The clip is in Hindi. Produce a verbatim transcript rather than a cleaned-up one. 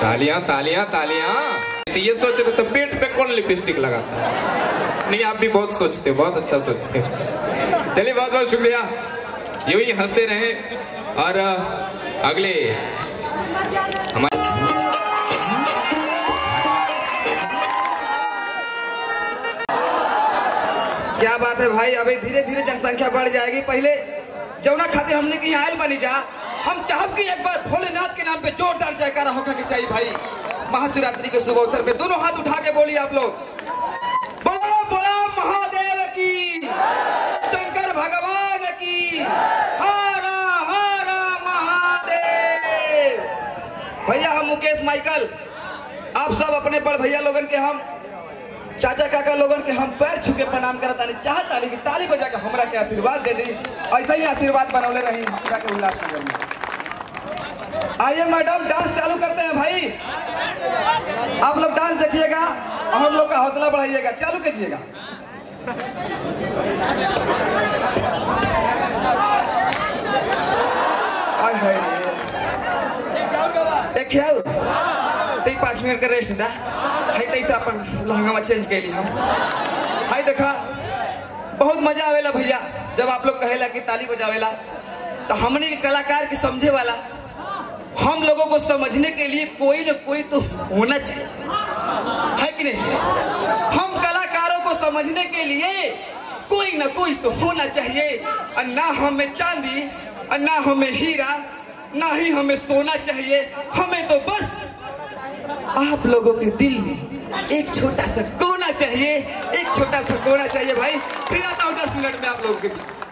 तालियां तालियां तालियां। तो ये सोच रहे तो पेट पे कौन लिपस्टिक लगाता है? नहीं, आप भी बहुत सोचते, बहुत अच्छा सोचते। चलिए, बहुत बहुत शुक्रिया। यूं ही हंसते रहे और अगले हमारे क्या बात है भाई, अभी धीरे धीरे जनसंख्या बढ़ जाएगी। पहले जौना खातिर हमने की आयल बनी जा, हम चाहब कि एक बार भोलेनाथ के नाम पे जोरदार जयकारा होगा कि चाहिए भाई। महाशिवरात्रि के शुभ अवसर पे दोनों हाथ उठा के बोलिए आप लोग, बोलो बोलो महादेव की, शंकर भगवान की, हर हर महादेव। भैया हम मुकेश माइकल, आप सब अपने बड़ भैया लोगन के, हम चाचा काका लोगन के हम पैर छू के प्रणाम करता नहीं चाहता नहीं कि ताली बजा के हमरा के आशीर्वाद दे दी। ऐसा ही आशीर्वाद बनौले रही हमरा के उल्लास नगर में। आइए मैडम, डांस चालू करते हैं भाई। आप लोग डांस देखिएगा और हम लोग का हौसला बढ़ाइएगा। चालू कीजिएगा। पाँच मिनट का रेस्ट दा हाई तैसे अपन लहंगा में चेंज कैली हम। हाई देखा बहुत मजा आवेला भैया जब आप लोग कहेला कि ताली बजावेला, तो हमने के कलाकार की समझे वाला, हम लोगों को समझने के लिए कोई न कोई तो होना चाहिए, है कि नहीं? हम कलाकारों को समझने के लिए कोई न कोई तो होना चाहिए। और ना हमें चांदी और ना हमें हीरा, ना ही हमें सोना चाहिए, हमें तो बस आप लोगों के दिल में एक छोटा सा कोना चाहिए, एक छोटा सा कोना चाहिए भाई। फिर आता हूँ दस मिनट में आप लोगों के बीच।